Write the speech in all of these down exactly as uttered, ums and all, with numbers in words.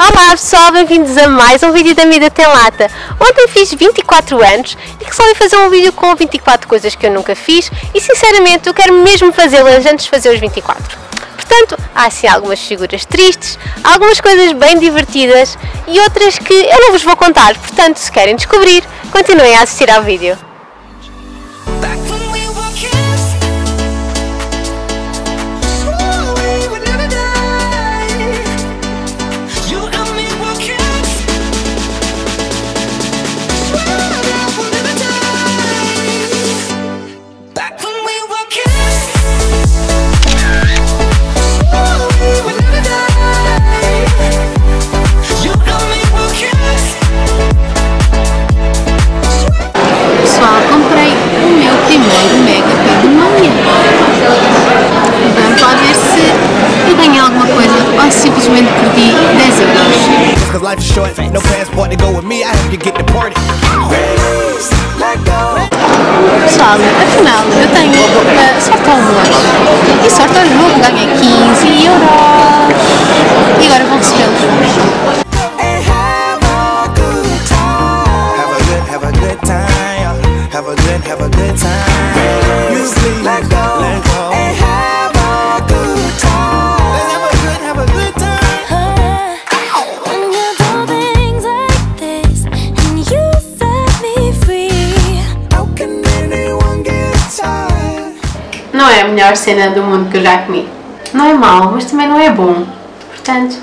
Olá pessoal, bem-vindos a mais um vídeo da Miúda Tem Lata. Ontem fiz vinte e quatro anos e resolvi fazer um vídeo com vinte e quatro coisas que eu nunca fiz e sinceramente eu quero mesmo fazê-las antes de fazer os vinte e quatro. Portanto, há sim algumas figuras tristes, algumas coisas bem divertidas e outras que eu não vos vou contar, portanto se querem descobrir, continuem a assistir ao vídeo. Simplesmente perdi dez euros. Pessoal, afinal eu tenho uh, sorte ao jogo e sorte ao jogo, ganhei quinze euros e agora vou recebê-los. Não é a melhor cena do mundo que eu já comi. Não é mau, mas também não é bom. Portanto...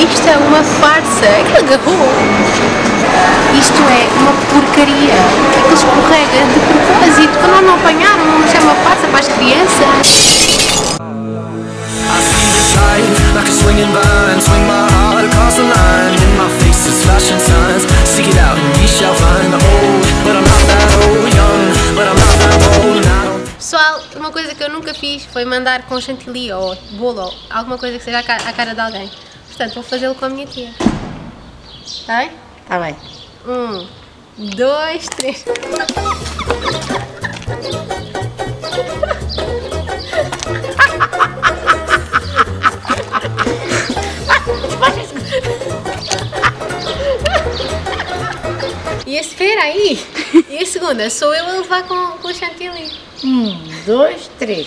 Isto é uma farsa, que agarrou. Isto é uma porcaria, que escorrega de propósito, que não me apanharam, mas é uma farsa para as crianças. Pessoal, uma coisa que eu nunca fiz foi mandar com chantilly ou bolo ou alguma coisa que seja à cara de alguém. Portanto, vou fazê-lo com a minha tia. Está bem? Está bem. Um, dois, três. E a espera aí. E a segunda, sou eu a levar com, com o chantilly. Um, dois, três.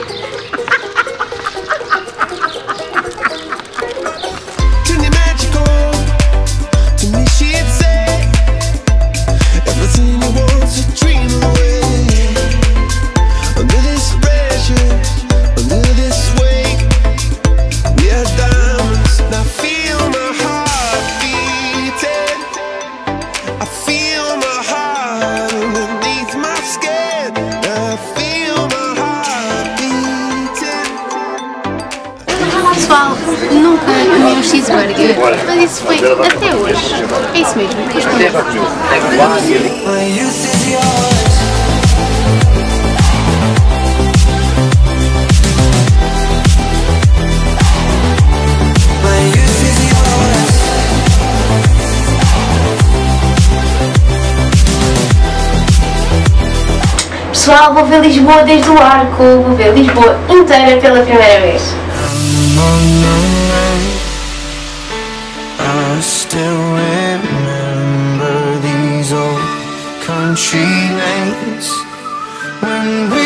Nunca comi um cheeseburger, mas isso foi até hoje. É isso mesmo, depois comi. Pessoal, vou ver Lisboa desde o Arco, vou ver Lisboa inteira pela primeira vez. I still remember these old country nights when we